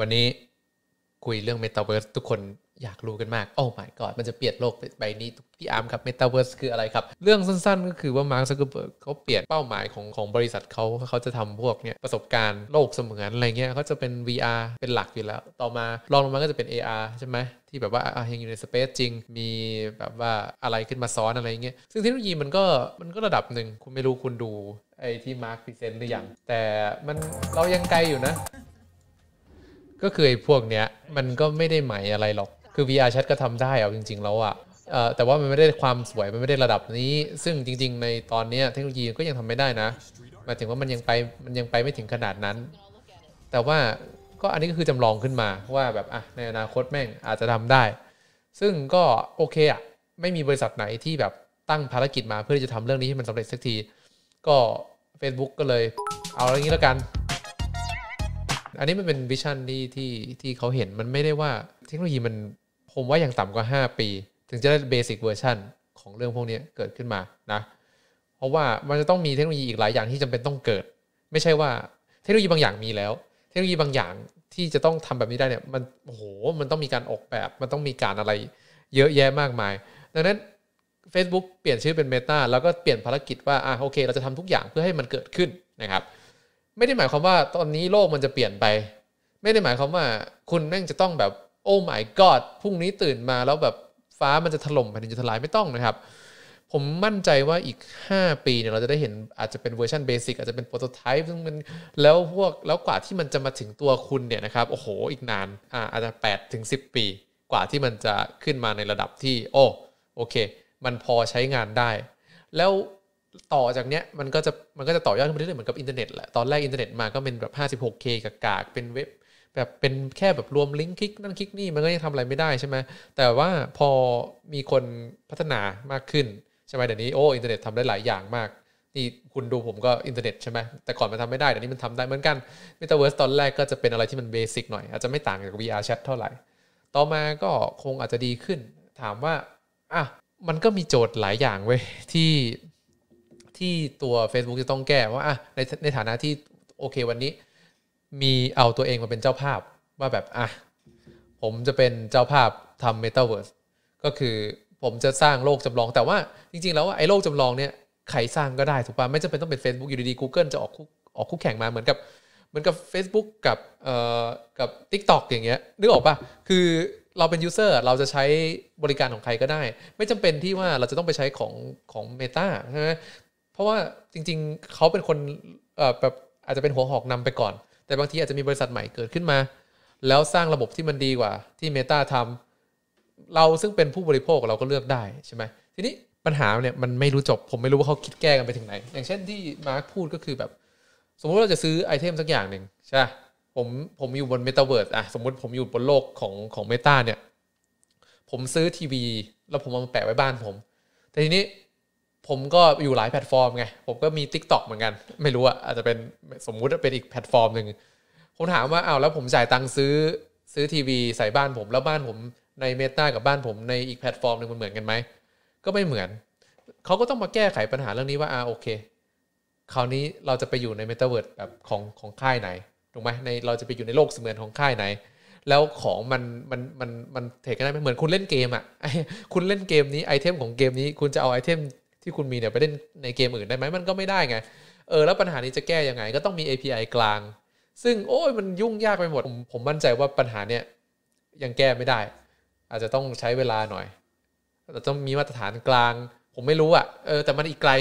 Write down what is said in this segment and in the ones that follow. วันนี้คุยเรื่อง MetaVerse ทุกคนอยากรู้กันมากโอ้ my god มันจะเปลี่ยนโลกไปนี้พี่อาร์มครับ MetaVerse คืออะไรครับเรื่องสั้นๆก็คือว่ามาร์ค ซักเกอร์เบิร์กเขาเปลี่ยนเป้าหมายของบริษัทเขาจะทำพวกเนี่ยประสบการณ์โลกเสมือนอะไรเงี้ยเขาจะเป็น VR เป็นหลักอยู่แล้วต่อมารองลงมาก็จะเป็น AR ใช่ไหมที่แบบว่ายังอยู่ในสเปซจริงมีแบบว่าอะไรขึ้นมาซ้อนอะไรเงี้ยซึ่งเทคโนโลยีมันก็ระดับหนึ่งคุณไม่รู้คุณดูไอ้ที่มาร์คพรีเซนต์หรือยังแต่มันเรายังไกลอยู่นะก็คือไอ้พวกเนี้ยมันก็ไม่ได้ใหม่อะไรหรอกคือ VR Chat ก็ทำได้เอาจริงๆแล้วอ่ะแต่ว่ามันไม่ได้ความสวยมันไม่ได้ระดับนี้ซึ่งจริงๆในตอนนี้เทคโนโลยีก็ยังทำไม่ได้นะหมายถึงว่ามันยังไปไม่ถึงขนาดนั้นแต่ว่าก็อันนี้ก็คือจำลองขึ้นมาว่าแบบอ่ะในอนาคตแม่งอาจจะทำได้ซึ่งก็โอเคอ่ะไม่มีบริษัทไหนที่แบบตั้งภารกิจมาเพื่อที่จะทำเรื่องนี้ให้มันสำเร็จสักทีก็ Facebook ก็เลยเอาอย่างนี้แล้วกันอันนี้มันเป็นวิชั่นที่เขาเห็นมันไม่ได้ว่าเทคโนโลยีมันผมว่าอย่างต่ำกว่า5ปีถึงจะได้เบสิกเวอร์ชันของเรื่องพวกนี้เกิดขึ้นมานะเพราะว่ามันจะต้องมีเทคโนโลยีอีกหลายอย่างที่จำเป็นต้องเกิดไม่ใช่ว่าเทคโนโลยีบางอย่างมีแล้วเทคโนโลยีบางอย่างที่จะต้องทำแบบนี้ได้เนี่ยมันโอ้โหมันต้องมีการออกแบบมันต้องมีการอะไรเยอะแยะมากมายดังนั้น Facebook เปลี่ยนชื่อเป็น Meta แล้วก็เปลี่ยนภารกิจว่าโอเคเราจะทำทุกอย่างเพื่อให้มันเกิดขึ้นนะครับไม่ได้หมายความว่าตอนนี้โลกมันจะเปลี่ยนไปไม่ได้หมายความว่าคุณแม่งจะต้องแบบโอ้ my god พรุ่งนี้ตื่นมาแล้วแบบฟ้ามันจะถล่มแผ่นดินจะถลายไม่ต้องนะครับผมมั่นใจว่าอีก5ปีเนี่ยเราจะได้เห็นอาจจะเป็นเวอร์ชันเบสิกอาจจะเป็นโปรโตไทป์ซึ่งมันแล้วกว่าที่มันจะมาถึงตัวคุณเนี่ยนะครับโอ้โหอีกนานอาจจะ8ถึง10ปีกว่าที่มันจะขึ้นมาในระดับที่โอเคมันพอใช้งานได้แล้วต่อจากเนี้ยมันก็จะต่อยอดขึ้นไปเรื่อยๆเหมือนกับอินเทอร์เน็ตแหละตอนแรกอินเทอร์เน็ตมาก็เป็นแบบ 56K กากๆเป็นเว็บแบบเป็นแค่แบบรวมลิงก์คลิกนั่นคลิกนี่มันก็ยังทำอะไรไม่ได้ใช่ไหมแต่ว่าพอมีคนพัฒนามากขึ้นใช่ไหมเดี๋ยวนี้อินเทอร์เน็ตทำได้หลายอย่างมากนี่คุณดูผมก็อินเทอร์เน็ตใช่ไหมแต่ก่อนมันทำไม่ได้เดี๋ยวนี้มันทำได้เหมือนกัน Metaverse ตอนแรกก็จะเป็นอะไรที่มันเบสิกหน่อยอาจจะไม่ต่างจาก VR Chat เท่าไหร่ต่อมาก็คงอาจจะดีขึ้นถามว่ามันก็มีโจทย์หลายอย่างเว้ยที่ตัว Facebook จะต้องแก้ว่าในฐานะที่โอเควันนี้มีเอาตัวเองมาเป็นเจ้าภาพว่าแบบผมจะเป็นเจ้าภาพทำ Metaverse ก็คือผมจะสร้างโลกจำลองแต่ว่าจริงๆแล้วไอ้โลกจำลองเนี่ยใครสร้างก็ได้ถูกป่ะไม่จำเป็นต้องเป็น Facebook อยู่ดีๆ Google จะออกคู่แข่งมาเหมือนกับ Facebook กับ TikTok อย่างเงี้ยนึกออกป่ะคือเราเป็น user เราจะใช้บริการของใครก็ได้ไม่จำเป็นที่ว่าเราจะต้องไปใช้ของ Meta ใช่ไหมเพราะว่าจริงๆเขาเป็นคนแบบอาจจะเป็นหัวหอกนำไปก่อนแต่บางทีอาจจะมีบริษัทใหม่เกิดขึ้นมาแล้วสร้างระบบที่มันดีกว่าที่ Meta ทำเราซึ่งเป็นผู้บริโภคเราก็เลือกได้ใช่ไหมทีนี้ปัญหาเนี่ยมันไม่รู้จบผมไม่รู้ว่าเขาคิดแก้กันไปถึงไหนอย่างเช่นที่มาร์คพูดก็คือแบบสมมติว่าเราจะซื้อไอเทมสักอย่างหนึ่งใช่ผมอยู่บน Metaverse สมมติผมอยู่บนโลกของ Meta เนี่ยผมซื้อทีวีแล้วผมเอามาแปะไว้บ้านผมแต่ทีนี้ผมก็อยู่หลายแพลตฟอร์มไงผมก็มี TikTok เหมือนกันไม่รู้อ่ะอาจจะเป็นสมมุติว่าเป็นอีกแพลตฟอร์มนึงผมถามว่าแล้วผมจ่ายตังค์ซื้อทีวีใส่บ้านผมแล้วบ้านผมใน Meta กับบ้านผมในอีกแพลตฟอร์มนึงมันเหมือนกันมั้ยก็ไม่เหมือนเขาก็ต้องมาแก้ไขปัญหาเรื่องนี้ว่าโอเคคราวนี้เราจะไปอยู่ใน Metaverse แบบของค่ายไหนถูกไหมในเราจะไปอยู่ในโลกเสมือนของค่ายไหนแล้วของมันเทคกันได้ไหมเหมือนคุณเล่นเกมอ่ะคุณเล่นเกมนี้ไอเทมของเกมนี้คุณจะเอาไอเทมที่คุณมีเนี่ยไปเล่นในเกมอื่นได้ไหมมันก็ไม่ได้ไงแล้วปัญหานี้จะแก้ยังไงก็ต้องมี API กลางซึ่งมันยุ่งยากไปหมดผมมั่นใจว่าปัญหาเนี่ยยังแก้ไม่ได้อาจจะต้องใช้เวลาหน่อยแต่ต้องมีมาตรฐานกลางผมไม่รู้อ่ะแต่มันอีกไกล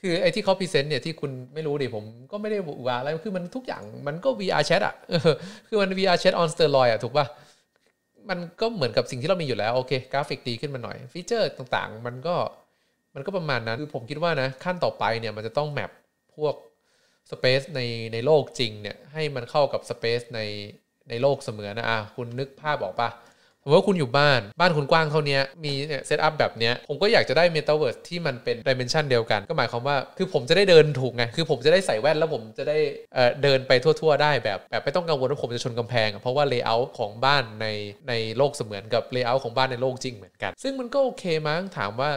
คือไอ้ที่เขาพรีเซนต์เนี่ยที่คุณไม่รู้ดิผมก็ไม่ได้ว่าอะไรคือมันทุกอย่างมันก็ VR Chat อ่ะคือมัน VR Chat on steroid อ่ะถูกป่ะมันก็เหมือนกับสิ่งที่เรามีอยู่แล้วโอเคกราฟิกดีขึ้นมาหน่อยฟีเจอร์ต่างๆมันก็ประมาณนั้นคือผมคิดว่านะขั้นต่อไปเนี่ยมันจะต้องแมปพวก space ในโลกจริงเนี่ยให้มันเข้ากับ space ในโลกเสมือนนะคุณนึกภาพออกป่ะ สมมติว่าคุณอยู่บ้านคุณกว้างเท่านี้มีเนี่ยเซตอัพแบบเนี้ยผมก็อยากจะได้ Metaverse ที่มันเป็น Dimension เดียวกันก็หมายความว่าคือผมจะได้เดินถูกไงคือผมจะได้ใส่แว่นแล้วผมจะได้เดินไปทั่วๆได้แบบไม่ต้องกังวลว่าผมจะชนกำแพงเพราะว่า layout ของบ้านในโลกเสมือนกับ layout ของบ้านในโลกจริงเหมือนกันซึ่งมันก็โอเคมั้งถามว่า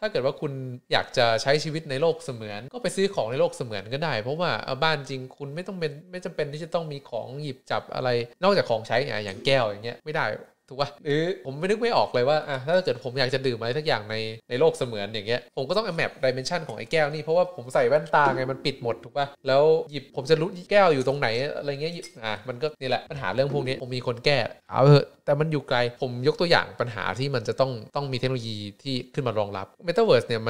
ถ้าเกิดว่าคุณอยากจะใช้ชีวิตในโลกเสมือนก็ไปซื้อของในโลกเสมือนก็ได้เพราะว่าบ้านจริงคุณไม่จำเป็นที่จะต้องมีของหยิบจับอะไรนอกจากของใช้อย่างแก้วอย่างเงี้ยไม่ได้ถูกป่ะหรือผมไม่นึกไม่ออกเลยว่าถ้าเกิดผมอยากจะดื่มอะไรสักอย่างในโลกเสมือนอย่างเงี้ยผมก็ต้องแมปดิเมนชันของไอ้แก้วนี่เพราะว่าผมใส่แว่นตาไงมันปิดหมดถูกป่ะแล้วหยิบผมจะรู้แก้วอยู่ตรงไหนอะไรเงี้ยหยิบมันก็นี่แหละปัญหาเรื่องพวกนี้ผมมีคนแก้เอาเถอะแต่มันอยู่ไกลผมยกตัวอย่างปัญหาที่มันจะต้องมีเทคโนโลยีที่ขึ้นมารองรับ Metaverse เนี่ย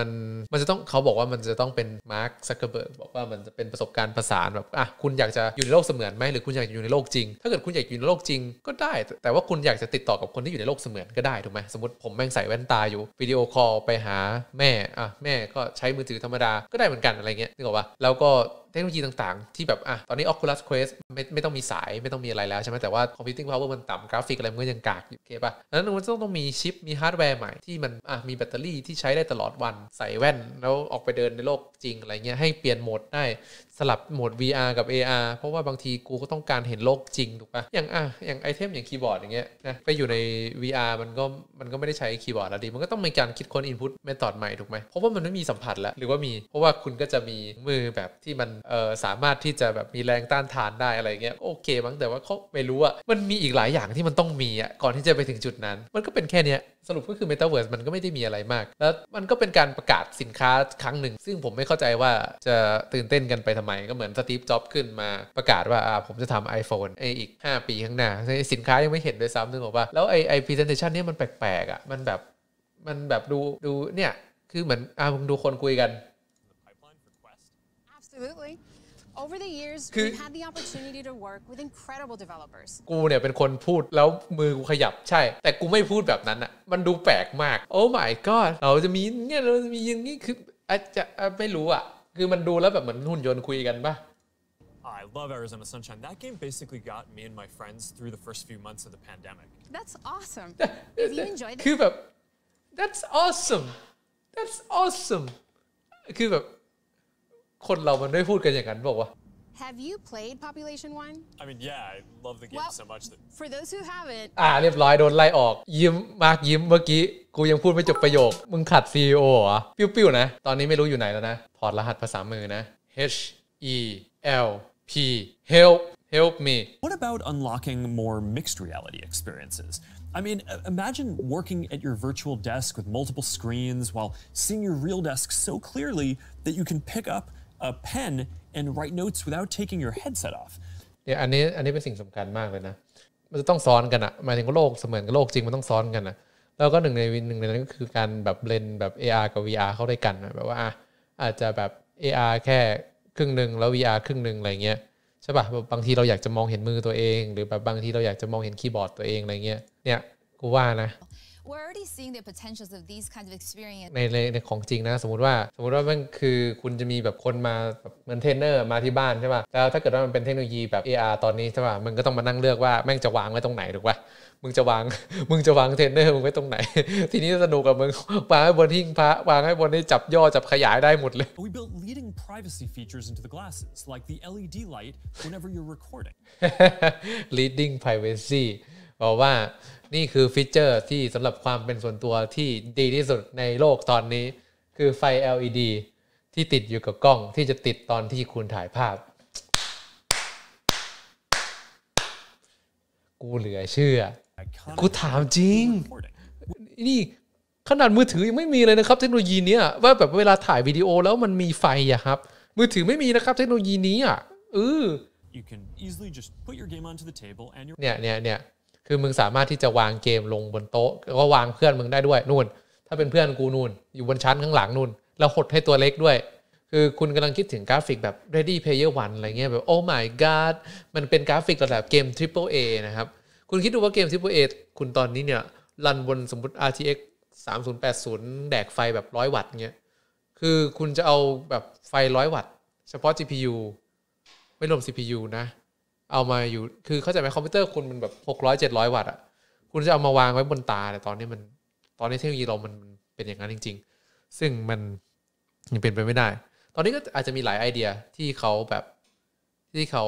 มันจะต้องเขาบอกว่ามันจะต้องเป็น Mark Zuckerberg บอกว่ามันจะเป็นประสบการณ์ประสานแบบคุณอยากจะอยู่ในโลกเสมือนไหมหรือคุณอยากอยู่ในโลกจริงถ้าเกิดคุณอยากอยู่ในโลกจริงก็ได้แต่ว่าคุณอยากจะติดต่อกับคนที่อยู่ในโลกเสมือนก็ได้ถูกไหมสมมติผมแม่งใส่แว่นตาอยู่วิดีโอคอลไปหาแม่แม่ก็ใช้มือถือธรรมดาก็ได้เหมือนกันอะไรเงี้ยนึกออกปะแล้วก็เทคโนโลยีต่างๆที่แบบตอนนี้ Oculus Quest ไม่ต้องมีสายไม่ต้องมีอะไรแล้วใช่ไหมแต่ว่า computing power มันต่ำกราฟิกอะไรมันก็ยังกากอยู่โอเคป่ะนั้นมันต้องมีชิปมีฮาร์ดแวร์ใหม่ที่มันมีแบตเตอรี่ที่ใช้ได้ตลอดวันใส่แว่นแล้วออกไปเดินในโลกจริงอะไรเงี้ยให้เปลี่ยนโหมดได้สลับโหมด VR กับ AR เพราะว่าบางทีกูก็ต้องการเห็นโลกจริงถูกป่ะอย่างไอเทมอย่างคีย์บอร์ดอย่างเงี้ยนะไปอยู่ใน VR มันก็ไม่ได้ใช้คีย์บอร์ดแล้วดิมันก็ต้องมีการคิดค้น input method ใหม่ถูกไหมเพราะว่ามันไม่มีสัมผัสแล้วหรือว่ามีเพราะว่าคุณก็จะมีมือแบบที่มันสามารถที่จะแบบมีแรงต้านทานได้อะไรเงี้ยโอเคมั้งแต่ว่าเขาไม่รู้อะมันมีอีกหลายอย่างที่มันต้องมีอะก่อนที่จะไปถึงจุดนั้นมันก็เป็นแค่เนี้ยสรุปก็คือ Metaverse มันก็ไม่ได้มีอะไรมากแล้วมันก็เป็นการประกาศสินค้าครั้งหนึ่งซึ่งผมไม่เข้าใจว่าจะตื่นเต้นกันไปทำไมก็เหมือนสตีฟจ็อบส์ขึ้นมาประกาศว่าผมจะทำ iPhone อีก5ปีข้างหน้าสินค้ายังไม่เห็นด้วยซ้ำนึกออกป่ะแล้วไอ้ presentation เนี่ยมันแปลกๆอะมันแบบดูเนี่ยคือเหมือนผมดูคนคุยกันAbsolutely. Over the years, we've had the opportunity to work with incredible developers. กูเนี่ยเป็นคนพูดแล้วมือกูขยับใช่แต่กูไม่พูดแบบนั้นอ่ะมันดูแปลกมาก Oh my god เราจะมีอย่างนี้คืออาจจะไม่รู้อ่ะคือมันดูแล้วแบบเหมือนหุ่นยนต์คุยกันป่ะI love Arizona Sunshine. That game basically got me and my friends through the first few months of the pandemic. That's awesome. If you enjoyed it. คือแบบ That's awesome. คือแบบคนเรามันไม่พูดกันอย่างนั้นบอกว่า Have you played Population 1? I mean, yeah, I love the game so much that for those who haven't เรียบร้อยโดนไล่ออกยิ้มเมื่อกี้กูยังพูดไม่จบประโยคมึงขัด CEO เหรอปิ้วๆนะตอนนี้ไม่รู้อยู่ไหนแล้วนะถอดรหัสภาษามือนะ H E L P help me What about unlocking more mixed reality experiences? I mean, imagine working at your virtual desk with multiple screens while seeing your real desk so clearly that you can pick up a pen and write notes without taking your headset off เนี่ยอันนี้เป็นสิ่งสำคัญมากเลยนะมันจะต้องซ้อนกันอะหมายถึงว่าโลกเสมือนกับโลกจริงมันต้องซ้อนกันนะแล้วก็หนึ่งในนั้นก็คือการแบบเบลนด์แบบ AR กับ VR เข้าด้วยกันนะแบบว่าอาจจะแบบ AR แค่ครึ่งนึงแล้ว VR ครึ่งนึงอะไรเงี้ยใช่ป่ะบางทีเราอยากจะมองเห็นมือตัวเองหรือแบบบางทีเราอยากจะมองเห็นคีย์บอร์ดตัวเองอะไรเงี้ยเนี่ยกูว่านะWe're already seeing the potentials of these kinds of experiences ในของจริงนะสมมุติว่ามันคือคุณจะมีแบบคนมาแบบเหมือนเทรนเนอร์มาที่บ้านใช่ป่ะแล้วถ้าเกิดว่ามันเป็นเทคโนโลยีแบบ AR ตอนนี้ใช่ป่ะมึงก็ต้องมานั่งเลือกว่าแม่งจะวางไว้ตรงไหนถูกป่ะมึงจะวางเทรนเนอร์มึงไว้ตรงไหนทีนี้สนุกกับมึงวางไว้บนหิ้งพระวางไว้บนที่จับย่อจับขยายได้หมดเลย We built leading privacy features into the glasses like the LED light whenever you're recording leading privacy บอกว่านี่คือฟีเจอร์ที่สำหรับความเป็นส่วนตัวที่ดีที่สุดในโลกตอนนี้คือไฟ LED ที่ติดอยู่กับกล้องที่จะติดตอนที่คุณถ่ายภาพ กูเหลือเชื่อ กูถามจริง นี่ขนาดมือถือยังไม่มีเลยนะครับเทคโนโลยีนี้ว่าแบบเวลาถ่ายวิดีโอแล้วมันมีไฟอะครับมือถือไม่มีนะครับเทคโนโลยีนี้อ่ะYou can easily just put your game onto the table and your เนี่ยคือมึงสามารถที่จะวางเกมลงบนโต๊ะแล้วก็วางเพื่อนมึงได้ด้วยนู่นถ้าเป็นเพื่อนกูนู่นอยู่บนชั้นข้างหลังนู่นแล้วหดให้ตัวเล็กด้วยคือคุณกำลังคิดถึงกราฟิกแบบ Ready Player One อะไรเงี้ยแบบ Oh my god มันเป็นกราฟิกระดับเกม Triple A นะครับคุณคิดดูว่าเกม Triple A คุณตอนนี้เนี่ยรันบนสมมติ RTX 3080แดกไฟแบบ100วัตต์เงี้ยคือคุณจะเอาแบบไฟ100วัตต์เฉพาะ GPU ไม่รวม CPU นะเอามาอยู่คือเข้าใจไหมคอมพิวเตอร์คุณมันแบบ600-700 วัตต์อ่ะ คุณจะเอามาวางไว้บนตาแต่ตอนนี้เทคโนโลยีเรามันเป็นอย่างนั้นจริงๆซึ่งมันยังเป็นไปไม่ได้ตอนนี้ก็อาจจะมีหลายไอเดียที่เขาแบบที่เขา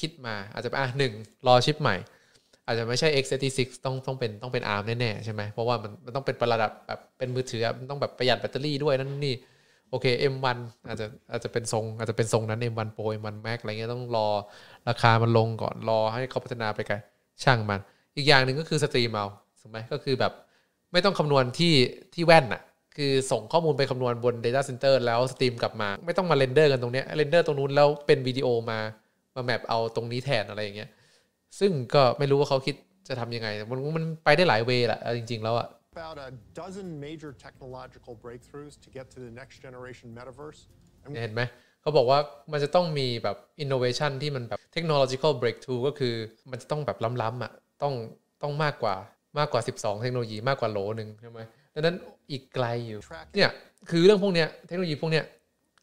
คิดมาอาจจะหนึ่งรอชิปใหม่อาจจะไม่ใช่ x86 ต้องเป็น ARM แน่ๆใช่ไหมเพราะว่ามันต้องเป็นประดับแบบเป็นมือถือมันต้องแบบประหยัดแบตเตอรี่ด้วยนั่นนี่โอเค M1 อาจจะเป็นทรงนั้น M1 Pro M1 Max อะไรเงี้ยต้องรอราคามันลงก่อนรอให้เขาพัฒนาไปไกลช่างมันอีกอย่างหนึ่งก็คือสตรีมเอาถูกไหมก็คือแบบไม่ต้องคำนวณที่แว่นน่ะคือส่งข้อมูลไปคำนวณบน Data Center แล้วสตรีมกลับมาไม่ต้องมาเรนเดอร์กันตรงเนี้ยเรนเดอร์ตรงนู้นแล้วเป็นวิดีโอมาแมปเอาตรงนี้แทนอะไรอย่างเงี้ยซึ่งก็ไม่รู้ว่าเขาคิดจะทำยังไงมันไปได้หลายเวย์แหละจริงๆแล้วอะ About a dozen major technological breakthroughs to get to the next generation metaverse เห็นไหมเขาบอกว่ามันจะต้องมีแบบ innovation ที่มันแบบ technological breakthrough ก็คือมันจะต้องแบบล้ำๆอะต้องมากกว่า12เทคโนโลยีมากกว่าโหลนึงใช่ไหมดังนั้นอีกไกลอยู่เนี่ยคือเรื่องพวกเนี้ยเทคโนโลยีพวกเนี้ย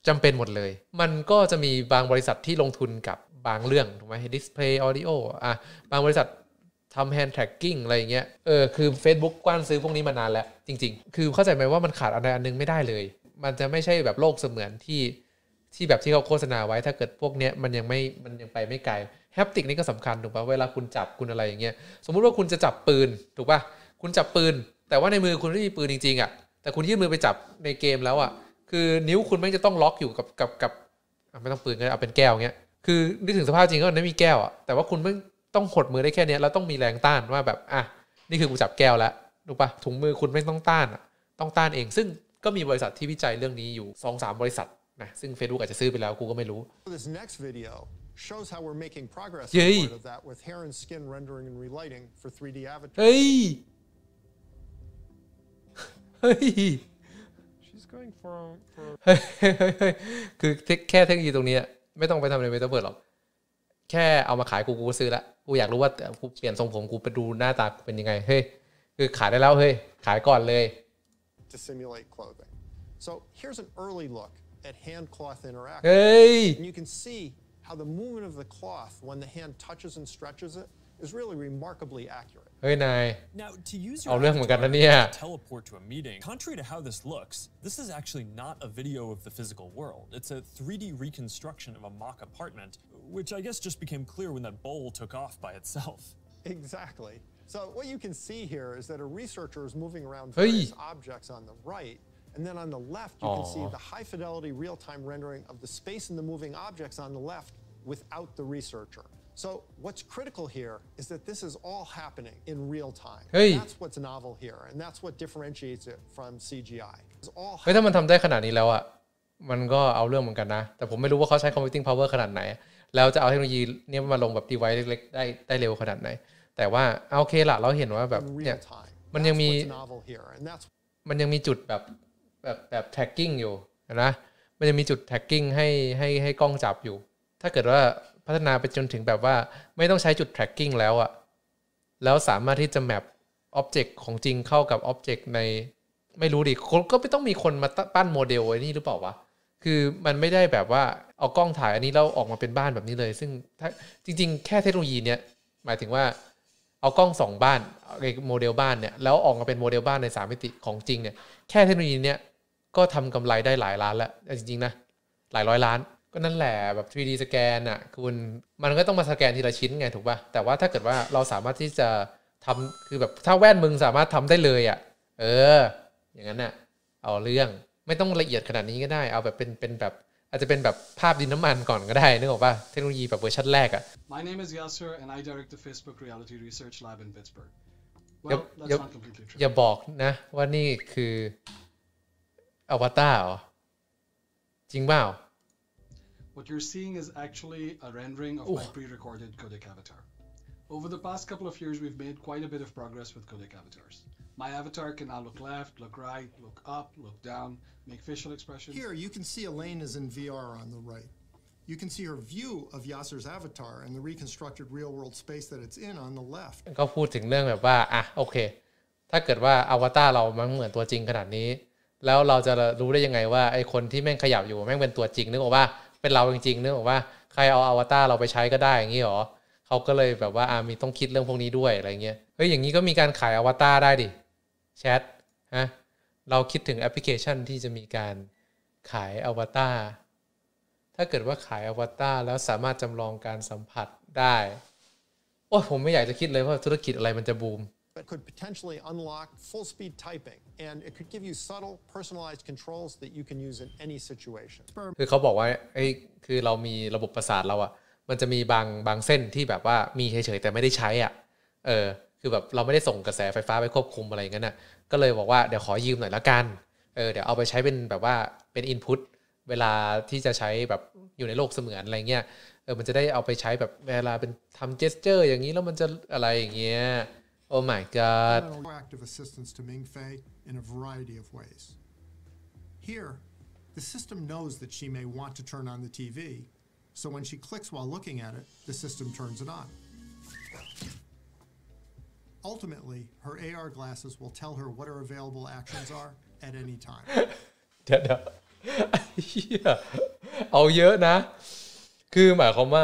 จำเป็นหมดเลยมันก็จะมีบางบริษัทที่ลงทุนกับบางเรื่องถูกไหม display audio บางบริษัททำ hand tracking อะไรอย่างเงี้ยคือ Facebook กว้านซื้อพวกนี้มานานแล้วจริงๆคือเข้าใจไหมว่ามันขาดอะไรอันนึงไม่ได้เลยมันจะไม่ใช่แบบโลกเสมือนที่แบบที่เขาโฆษณาไว้ถ้าเกิดพวกเนี้ยมันยังไปไม่ไกลแฮปติกนี่ก็สำคัญถูกป่ะเวลาคุณจับคุณอะไรอย่างเงี้ยสมมุติว่าคุณจะจับปืนถูกป่ะคุณจับปืนแต่ว่าในมือคุณไม่มีปืนจริงๆอ่ะแต่คุณยื่นมือไปจับในเกมแล้วอ่ะคือนิ้วคุณไม่จะต้องล็อกอยู่กับไม่ต้องปืนก็เอาเป็นแก้วเงี้ยคือนึกถึงสภาพจริงก็ไม่มีแก้วอ่ะแต่ว่าคุณไม่ต้องหดมือได้แค่เนี้ยแล้วต้องมีแรงต้านว่าแบบนี่คือกูจับแก้วแล้วถูกป่ะถุงมือคุณไม่ต้องต้านอ่ะต้องต้านเองซึ่งก็มีบริษัทที่วิจัยเรื่องนี้อยู่ 2-3 บริษัทนะซึ่ง Facebook อาจจะซื้อไปแล้วกูก็ไม่รู้shows how we're making progress part of that with hair and skin rendering and relighting for 3D avatars เฮ้ย she's going for คือแค่เทคโนโลยีตรงนี้ไม่ต้องไปทำใน Metaverse หรอกแค่เอามาขายกูซื้อละกูอยากรู้ว่ากูเปลี่ยนทรงผมกูไปดูหน้าตากูเป็นยังไงเฮ้ยคือขายได้แล้วเฮ้ยขายก่อนเลย to simulate clothing so here's an early look at hand cloth interaction and you can seehow the movement of the cloth when the hand touches and stretches it is really remarkably accurate. Hey, nai. Now, to use your avatar to teleport to a meeting, contrary to how this looks, this is actually not a video of the physical world. It's a 3D reconstruction of a mock apartment, which I guess just became clear when that bowl took off by itself. Exactly. So what you can see here is that a researcher is moving around various objects on the right.And then on the left, you can see the high-fidelity real-time rendering of the space and the moving objects on the left without the researcher. So what's critical here is that this is all happening in real time. That's what's novel here, and that's what differentiates it from CGI. It's all. ถ้ามันทำได้ขนาดนี้แล้วอ่ะมันก็เอาเรื่องเหมือนกันนะแต่ผมไม่รู้ว่าเขาใช้ computing power ขนาดไหนแล้วจะเอาเทคโนโลยีนี้มาลงแบบ device เล็กๆได้เร็วขนาดไหนแต่ว่าโอเคละเราเห็นว่าแบบเนี่ยมันยังมีจุดแบบ tagging อยู่นะมันจะมีจุด tagging ให้กล้องจับอยู่ถ้าเกิดว่าพัฒนาไปจนถึงแบบว่าไม่ต้องใช้จุด tagging แล้วอะแล้วสามารถที่จะแมป object ของจริงเข้ากับ object ในไม่รู้ดิก็ไม่ต้องมีคนมาปั้นโมเดลไอ้นี่หรือเปล่าวะคือมันไม่ได้แบบว่าเอากล้องถ่ายอันนี้แล้วออกมาเป็นบ้านแบบนี้เลยซึ่งถ้าจริงๆแค่เทคโนโลยีเนี้ยหมายถึงว่าเอากล้องสองบ้านโมเดลบ้านเนี่ยแล้วออกมาเป็นโมเดลบ้านใน3มิติของจริงเนี่ยแค่เทคโนโลยีเนี้ยก็ทำกำไรได้หลายล้านแล้วจริงๆนะหลายร้อยล้านก็นั่นแหละแบบ 3D สแกนอ่ะคุณมันก็ต้องมาสแกนทีละชิ้นไงถูกป่ะแต่ว่าถ้าเกิดว่าเราสามารถที่จะทำคือแบบถ้าแว่นมึงสามารถทำได้เลยอ่ะอย่างนั้นน่ะเอาเรื่องไม่ต้องละเอียดขนาดนี้ก็ได้เอาแบบเป็นแบบอาจจะเป็นแบบภาพดินน้ำมันก่อนก็ได้นึกออกป่ะเทคโนโลยีแบบเวอร์ชันแรกอ่ะ My name is Yasser and I direct the Facebook Reality Research Lab in Pittsburgh. Well, that's not completely true. อย่าบอกนะว่านี่คืออวตารจริงเปล่า What you're seeing is actually a rendering of my pre-recorded codec avatar. Over the past couple of years, we've made quite a bit of progress with codec avatars. My avatar can now look left, look right, look up, look down, make facial expressions. Here, you can see Elaine is in VR on the right. You can see her view of Yasser's avatar and the reconstructed real-world space that it's in on the left. ก็พูดถึงเรื่องแบบว่าโอเคถ้าเกิดว่าอวตารเรามันเหมือนตัวจริงขนาดนี้แล้วเราจะรู้ได้ยังไงว่าไอ้คนที่แม่งขยับอยู่แม่งเป็นตัวจริงนึกออกว่าเป็นเราจริงๆนึกออกว่าใครเอาอวตารเราไปใช้ก็ได้อย่างงี้หรอ เขาก็เลยแบบว่ามีต้องคิดเรื่องพวกนี้ด้วยอะไรเงี้ยเฮ้ยอย่างนี้ก็มีการขายอวตารได้ดิแชทฮะเราคิดถึงแอปพลิเคชันที่จะมีการขายอวตารถ้าเกิดว่าขายอวตารแล้วสามารถจำลองการสัมผัสได้โอ้ยผมไม่อยากจะคิดเลยว่าธุรกิจอะไรมันจะบูม But could potentially unlock full-speed typing and it could give you subtle personalized controls that you can use in any situation คือเขาบอกว่าคือเรามีระบบประสาทเราอะมันจะมีบางเส้นที่แบบว่ามีเฉยๆแต่ไม่ได้ใช้อ่ะคือแบบเราไม่ได้ส่งกระแสไฟฟ้าไปควบคุมอะไรอย่างนั้นน่ะก็เลยบอกว่าเดี๋ยวขอยืมหน่อยละกันเดี๋ยวเอาไปใช้เป็นแบบว่าเป็น input เวลาที่จะใช้แบบอยู่ในโลกเสมือนอะไรเงี้ยมันจะได้เอาไปใช้แบบเวลาเป็นทำ gesture อย่างนี้แล้วมันจะอะไรอย่างเงี้ย Oh my god Here the system knows that she may want to turn on the TV So when she clicks while looking at it, the system turns it on. Ultimately, her AR glasses will tell her what her available actions are at any time. เดี๋ยวๆเอาเยอะนะคือหมายความว่า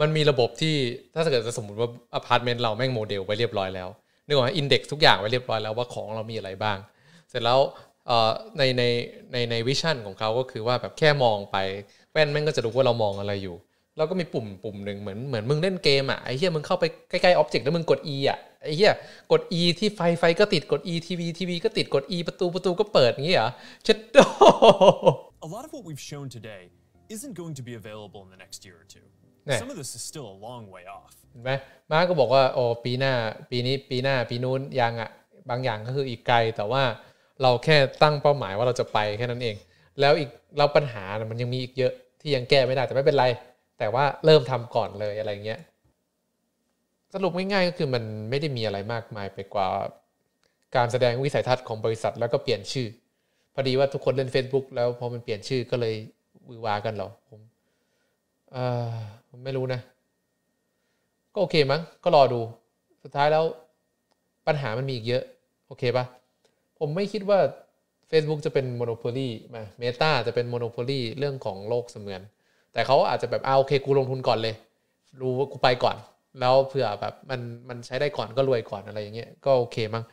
มันมีระบบที่ถ้าเกิดสมมติว่าอพาร์ตเมนต์เราแม่งโมเดลไว้เรียบร้อยแล้วนึกว่าอินเด็กซ์ทุกอย่างไว้เรียบร้อยแล้วว่าของเรามีอะไรบ้างเสร็จแล้วในวิชั่นของเขาก็คือว่าแบบแค่มองไปแว่นแม่งก็จะรู้ว่าเรามองอะไรอยู่แล้วก็มีปุ่มหนึ่งเหมือนมึงเล่นเกมอ่ะไอ้เหี้ยมึงเข้าไปใกล้ๆอ็อบเจกต์แล้วมึงกด E อ่ะไอ้เหี้ยกด E ที่ไฟก็ติดกด E ทีวีก็ติดกด E ประตูก็เปิดอย่างงี้เหรอเช็ดโด A lot of what we've shown today isn't going to be available in the next year or two. Some of this is still a long way off. เห็นไหมมาก็บอกว่าโอ้ปีหน้าปีนี้ปีหน้าปีนู้นยังอ่ะบางอย่างก็คืออีกไกลแต่ว่าเราแค่ตั้งเป้าหมายว่าเราจะไปแค่นั้นเองแล้วอีกเราปัญหามันยังมีอีกเยอะที่ยังแก้ไม่ได้แต่ไม่เป็นไรแต่ว่าเริ่มทำก่อนเลยอะไรเงี้ยสรุปง่ายๆก็คือมันไม่ได้มีอะไรมากมายไปกว่าการแสดงวิสัยทัศน์ของบริษัทแล้วก็เปลี่ยนชื่อพอดีว่าทุกคนเล่น Facebook แล้วพอมันเปลี่ยนชื่อก็เลยหวือหวากันหรอผมไม่รู้นะก็โอเคมั้งก็รอดูสุดท้ายแล้วปัญหามันมีอีกเยอะโอเคป่ะผมไม่คิดว่าFacebook จะเป็นโมโนโพลีมา Meta จะเป็นโมโนโพลีเรื่องของโลกเสมือนแต่เขาอาจจะแบบโอเคกูลงทุนก่อนเลยรู้ว่ากูไปก่อนแล้วเผื่อแบบมันใช้ได้ก่อนก็รวยก่อนอะไรอย่างเงี้ยก็โอเคมั้ง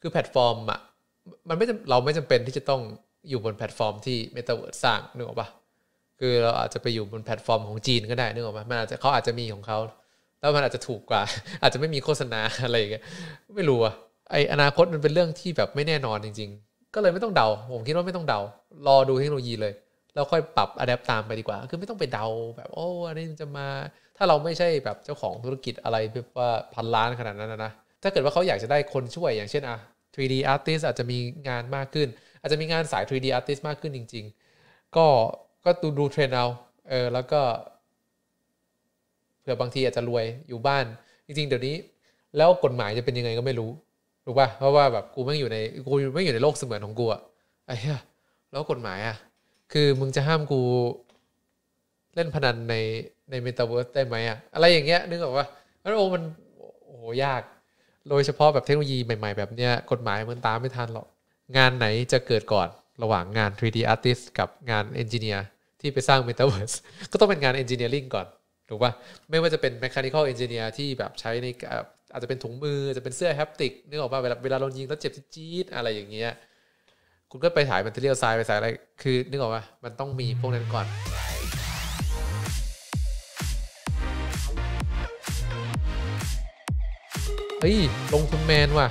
คือแพลตฟอร์มอ่ะมันไม่เราไม่จำเป็นที่จะต้องอยู่บนแพลตฟอร์มที่ Metaverse สร้างนึกออกป่ะคือเราอาจจะไปอยู่บนแพลตฟอร์มของจีนก็ได้นึกออกป่ะมันอาจจะเขาอาจจะมีของเขาแล้วมันอาจจะถูกกว่าอาจจะไม่มีโฆษณาอะไรอย่างเงี้ยไม่รู้อ่ะไออนาคตมันเป็นเรื่องที่แบบไม่แน่นอนจริงก็เลยไม่ต้องเดาผมคิดว่าไม่ต้องเดารอดูเทคโนโลยีเลยแล้วค่อยปรับอะแดปตามไปดีกว่าคือไม่ต้องไปเดาแบบโอ้อันนี้มันจะมาถ้าเราไม่ใช่แบบเจ้าของธุรกิจอะไรแบบว่าพันล้านขนาดนั้นนะถ้าเกิดว่าเขาอยากจะได้คนช่วยอย่างเช่น3D artist อาจจะมีงานมากขึ้นอาจจะมีงานสาย 3D artist มากขึ้นจริงๆก็ดูเทรนด์เอาแล้วก็เผื่อบางทีอาจจะรวยอยู่บ้านจริงๆเดี๋ยวนี้แล้วกฎหมายจะเป็นยังไงก็ไม่รู้ถูกป่ะเพราะว่าแบบกูไม่อยู่ในโลกเสมือนของกูอ่ะไอ้เหี้ยแล้วกฎหมายอ่ะคือมึงจะห้ามกูเล่นพนันในเมตาเวิร์สได้ไหมอ่ะอะไรอย่างเงี้ยนึกออกป่ะแล้วมันโอ้โหยากโดยเฉพาะแบบเทคโนโลยีใหม่ๆแบบเนี้ยกฎหมายมันตามไม่ทันหรอกงานไหนจะเกิดก่อนระหว่างงาน 3D artist กับงาน engineer ที่ไปสร้างเมตาเวิร์สก็ต้องเป็นงาน engineering ก่อนถูกป่ะไม่ว่าจะเป็น mechanical engineer ที่แบบใช้ในอาจจะเป็นถุงมือจะเป็นเสื้อแฮปติกนึกออกป่ะเวลาเรายิงแล้วเจ็บจี๊ดอะไรอย่างเงี้ยคุณก็ไปถ่ายแมทเทอเรียลไซน์ไปถ่ายอะไรคือนึกออกป่ะมันต้องมีพวกนั้นก่อนเฮ้ยลงทุนแมนว่ะ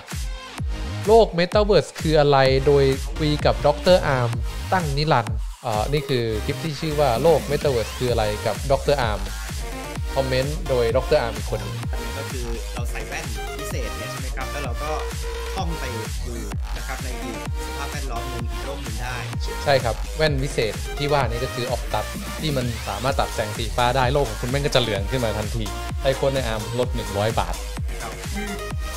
โลกเมตาเวิร์สคืออะไรโดยคุยกับดร.อาร์มตั้งนิรันดร์นี่คือคลิปที่ชื่อว่าโลกเมตาเวิร์สคืออะไรกับดร.อาร์มคอมเมนต์โดยดร.อาร์มอีกคนก็คือเราใส่แว่นพิเศษเนี่ยใช่ไหมครับแล้วเราก็ท่องไปดูนะครับในอีกสภาพแวดล้อมนึงอีกโลกนึงได้ใช่ครับแว่นวิเศษที่ว่านี่ก็คือออกตัดที่มันสามารถตัดแสงสีฟ้าได้โลกของคุณแม่งก็จะเหลืองขึ้นมาทันทีไอคนในอาร์มลด100 บาทครับ